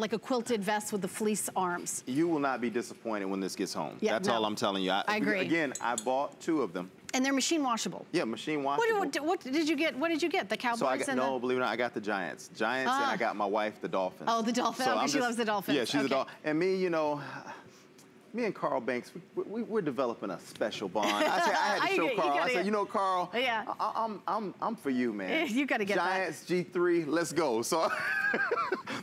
like a quilted vest with the fleece arms. You will not be disappointed when this gets home. Yeah, that's all I'm telling you. I agree. Again, I bought two of them. And they're machine washable. Yeah, machine washable. What did you get? What did you get? The Cowboys? So I got, no, believe it or not, I got the Giants. And I got my wife the Dolphins. Oh, the Dolphins. So okay, she loves the Dolphins. Yeah, she's a Dolphin. And me, you know, me and Carl Banks, we're developing a special bond. I had to show Carl. I said, you know, Carl, I'm for you, man. You got to get Giants, that. G3, let's go. So,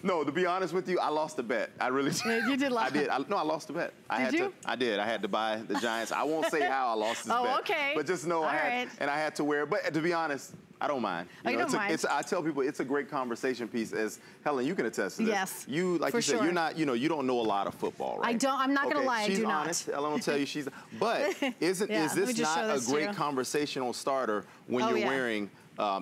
no, to be honest with you, I lost the bet. I really did. You did lose. No, I lost the bet. I did. I had to buy the Giants. I won't say how I lost this bet. Oh, okay. But just know I had to wear. But to be honest, I don't mind. I tell people it's a great conversation piece, as Helen, you can attest to this. Yes. You, like you said, you're not, you know, you don't know a lot of football, right? I don't, I'm not gonna lie, I do not. She's honest, Helen will tell you she's, but is this not a great conversational starter when you're wearing,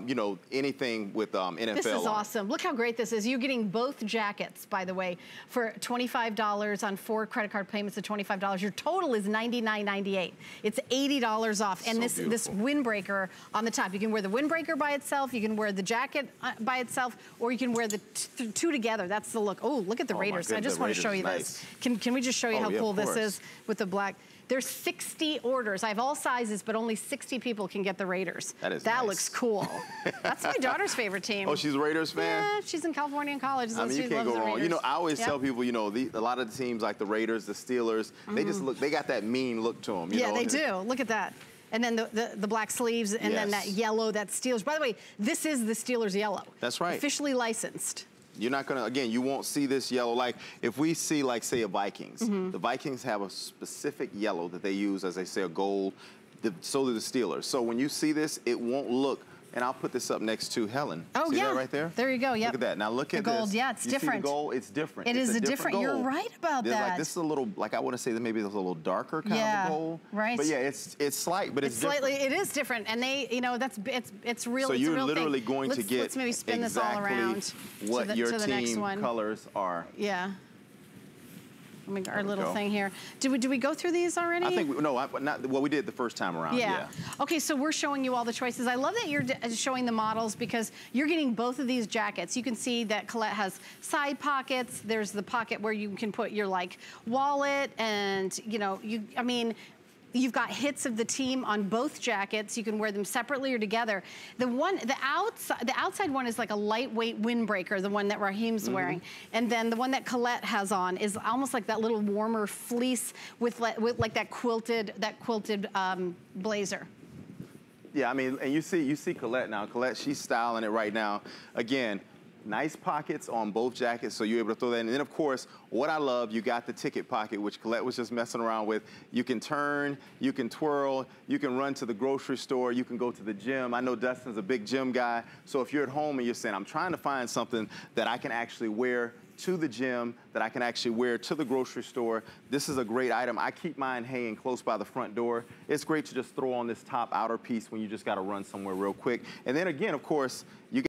you know, anything with NFL. This is awesome. Look how great this is. You're getting both jackets, by the way, for $25 on 4 credit card payments of $25. Your total is $99.98. It's $80 off. And so this windbreaker on the top. You can wear the windbreaker by itself. You can wear the jacket by itself, or you can wear the two together. That's the look. Oh, look at the Raiders. Goodness, I just want to show you this. Can we just show you how cool this is with the black? There's 60 orders. I have all sizes, but only 60 people can get the Raiders. That is nice. Looks cool. That's my daughter's favorite team. Oh, she's a Raiders fan? Yeah, she's in California in college. So I mean, you can't go wrong. You know, I always tell people, you know, a lot of the teams like the Raiders, the Steelers, they just look, they got that mean look to them. You know? They do. Look at that. And then the black sleeves, and then that yellow, that Steelers. By the way, this is the Steelers yellow. That's right. Officially licensed. You're not gonna, again, you won't see this yellow. Like if we see, like, say a Vikings, the Vikings have a specific yellow that they use, as they say, a gold, so do the Steelers. So when you see this, it won't look, and I'll put this up next to Helen. Oh, see that right there? There you go, Look at that. Now look at the gold, it's different. The gold, it's different. It's a different gold. You're right about that. Like, this is a little, like I want to say that maybe it's a little darker kind of gold. Right. But yeah, it's slight, but it's slightly, it is different. And they, you know, that's, it's real. So you're literally going to get let's maybe spin exactly this all around what your team colors are. Yeah. I mean, our little thing here. Do we go through these already? I think we did the first time around. Yeah. Okay, so we're showing you all the choices. I love that you're showing the models, because you're getting both of these jackets. You can see that Colette has side pockets. There's the pocket where you can put your, like, wallet, and you know, I mean, you've got hits of the team on both jackets. You can wear them separately or together. The outside one is like a lightweight windbreaker, the one that Raheem's wearing. And then the one that Colette has on is almost like that little warmer fleece with like that quilted blazer. Yeah, I mean, and you see Colette now. Colette, she's styling it right now. Again, nice pockets on both jackets, so you're able to throw that in. And then, of course, what I love, you got the ticket pocket, which Colette was just messing around with. You can turn, you can twirl, you can run to the grocery store, you can go to the gym. I know Dustin's a big gym guy, so if you're at home and you're saying, I'm trying to find something that I can actually wear to the gym, that I can actually wear to the grocery store, this is a great item. I keep mine hanging close by the front door. It's great to just throw on this top outer piece when you just got to run somewhere real quick. And then, again, of course, you get